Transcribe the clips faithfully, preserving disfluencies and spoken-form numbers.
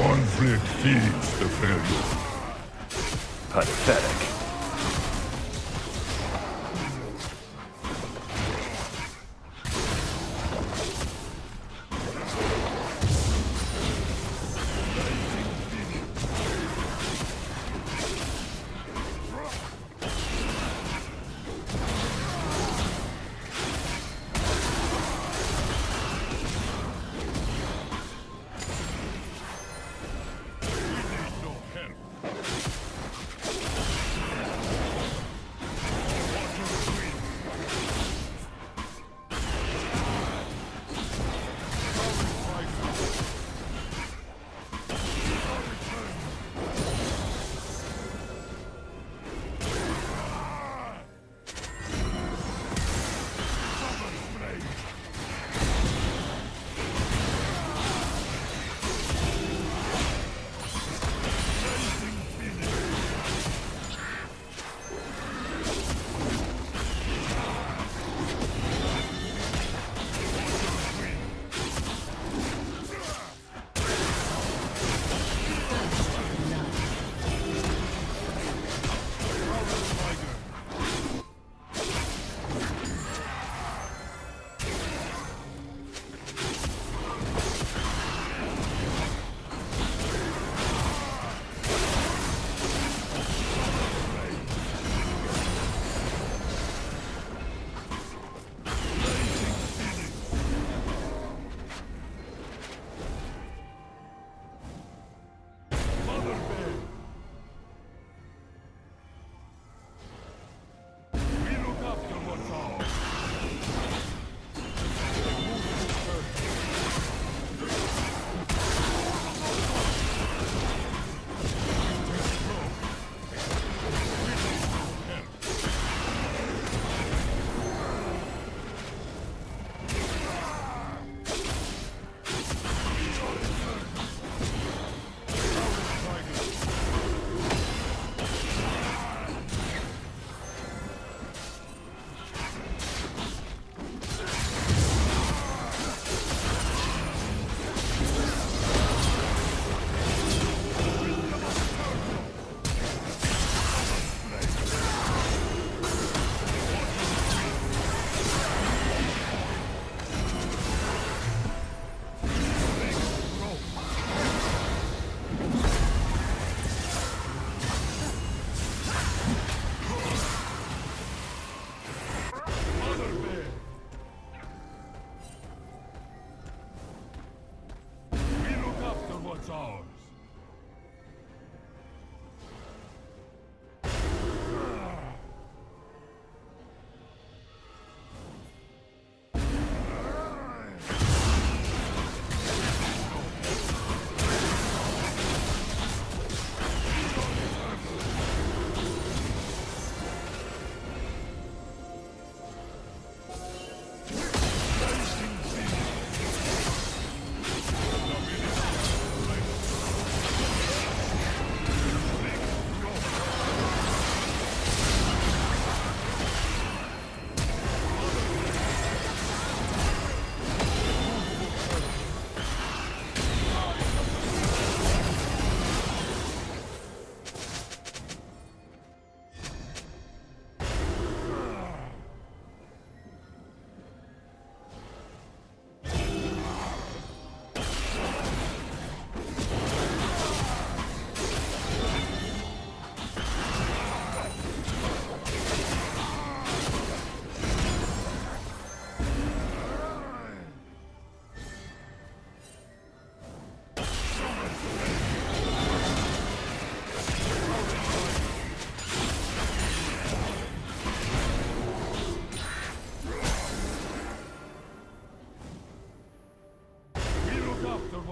Conflict feeds the failure. Pathetic.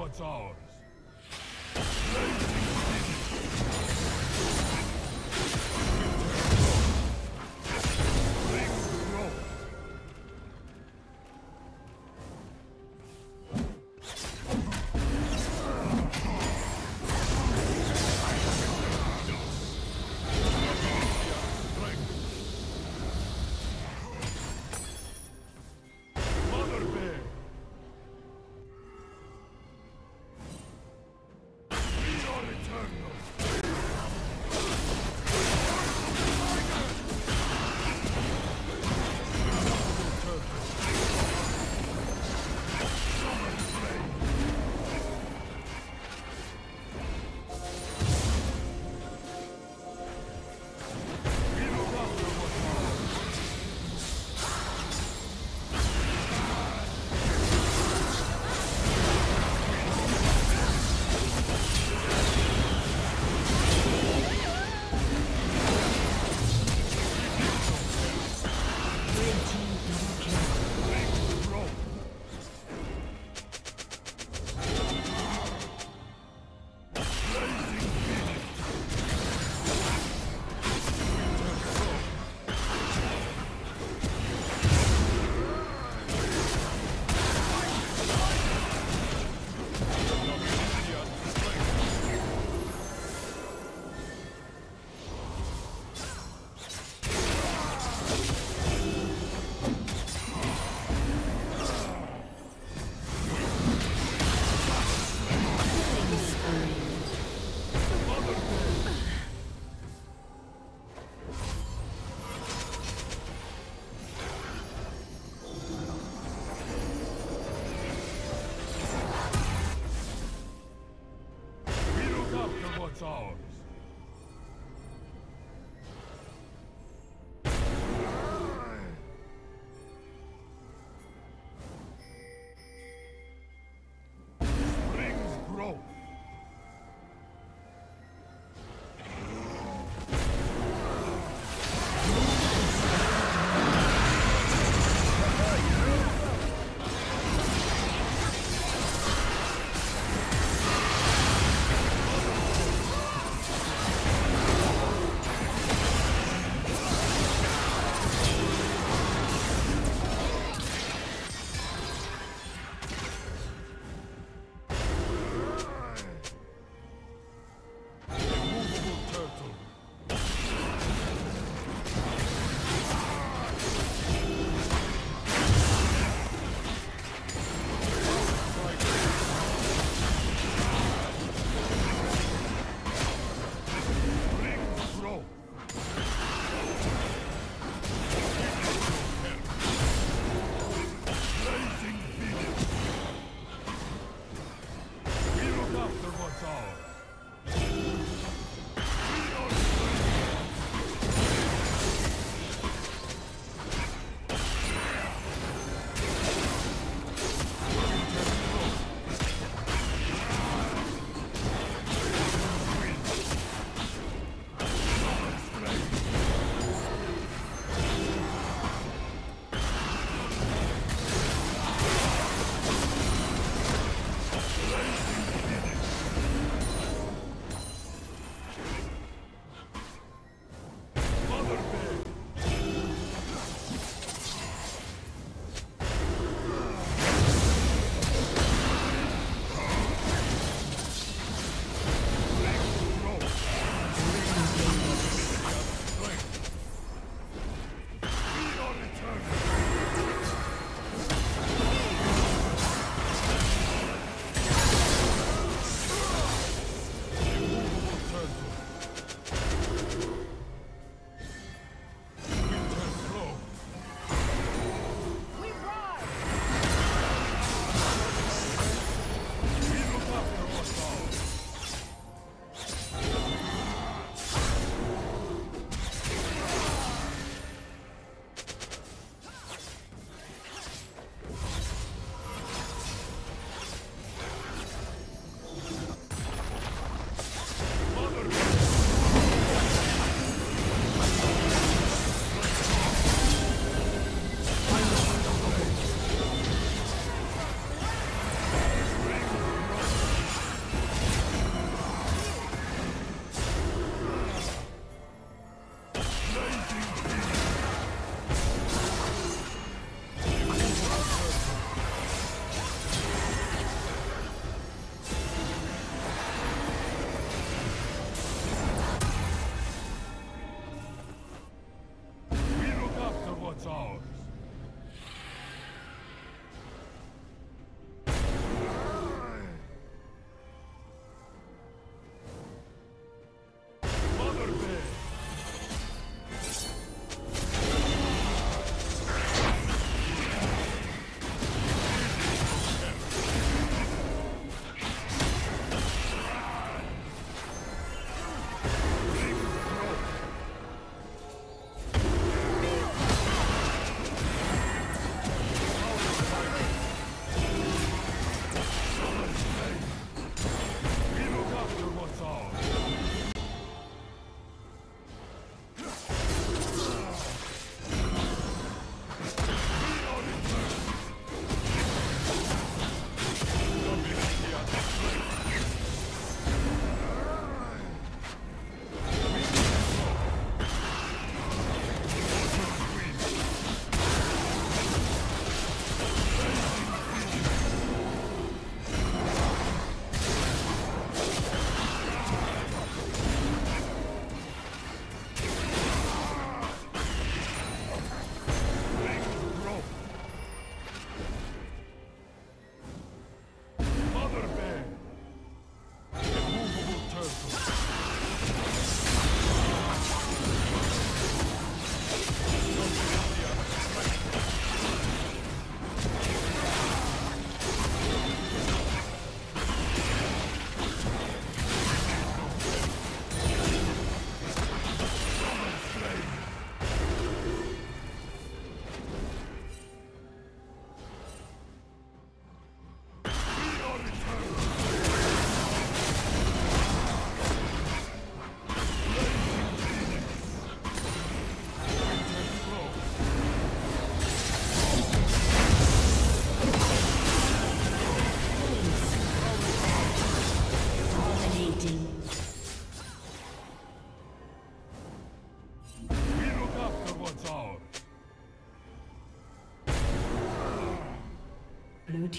What's ours? It's ours. Blue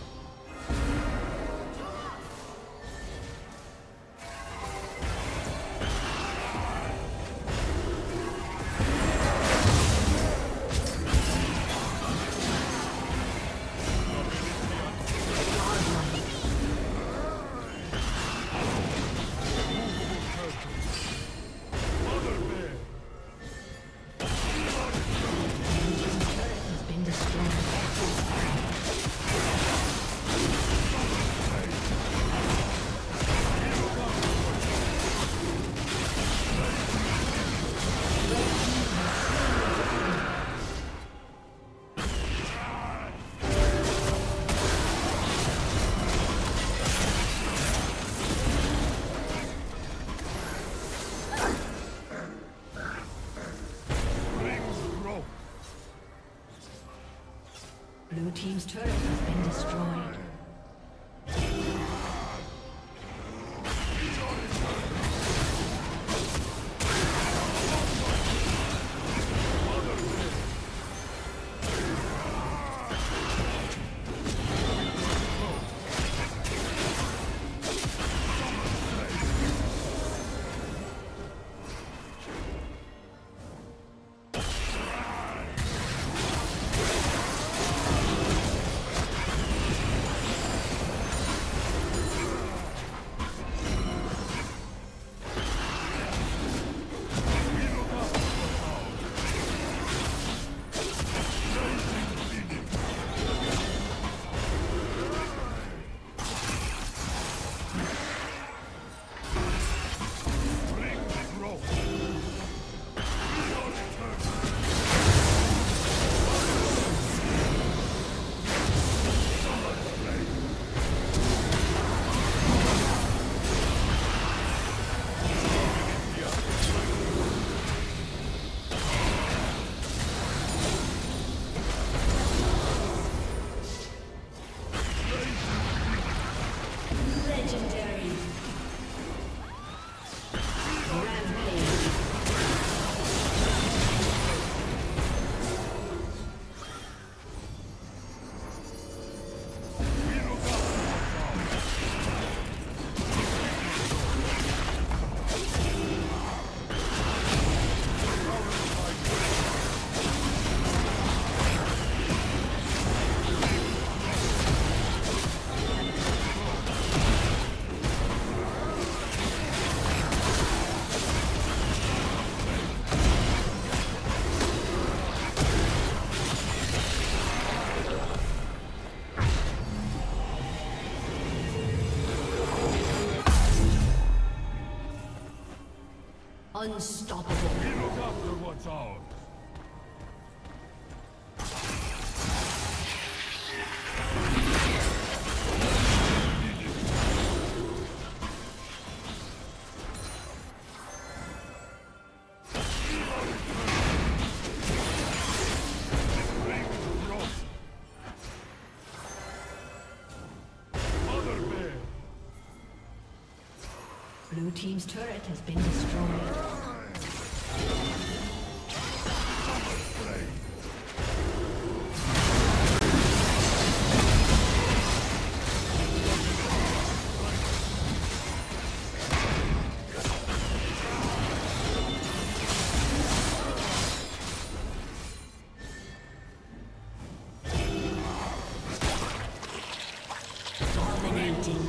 Blue team's turret has been destroyed. Unstoppable. We look after what's ours. Blue team's turret has been destroyed. Dominating.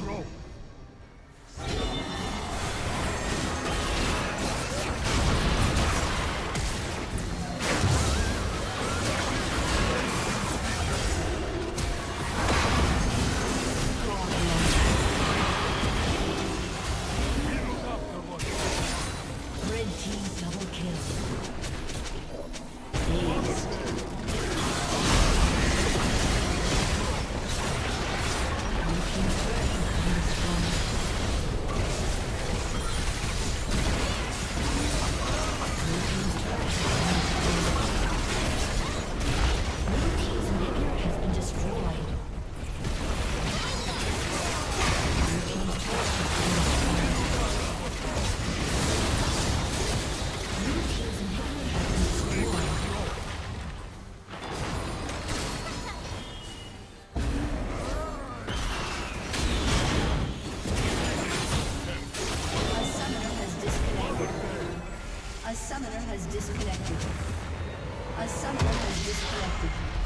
summoner has disconnected. A summoner has disconnected.